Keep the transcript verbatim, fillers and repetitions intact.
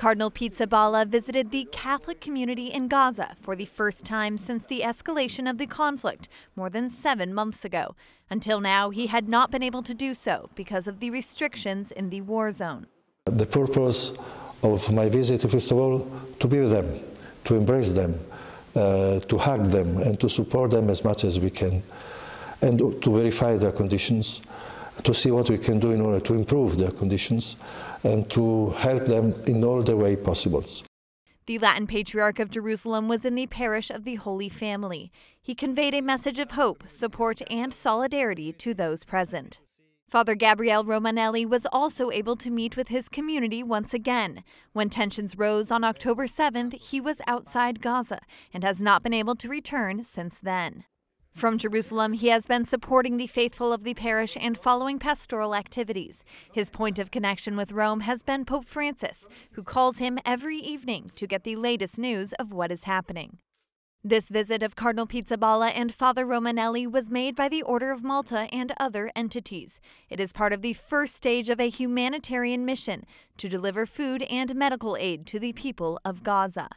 Cardinal Pizzaballa visited the Catholic community in Gaza for the first time since the escalation of the conflict more than seven months ago. Until now, he had not been able to do so because of the restrictions in the war zone. The purpose of my visit, first of all, to be with them, to embrace them, uh, to hug them, and to support them as much as we can, and to verify their conditions, to see what we can do in order to improve their conditions and to help them in all the way possible. The Latin Patriarch of Jerusalem was in the parish of the Holy Family. He conveyed a message of hope, support, and solidarity to those present. Father Gabriel Romanelli was also able to meet with his community once again. When tensions rose on October seventh, he was outside Gaza and has not been able to return since then. From Jerusalem, he has been supporting the faithful of the parish and following pastoral activities. His point of connection with Rome has been Pope Francis, who calls him every evening to get the latest news of what is happening. This visit of Cardinal Pizzaballa and Father Romanelli was made by the Order of Malta and other entities. It is part of the first stage of a humanitarian mission to deliver food and medical aid to the people of Gaza.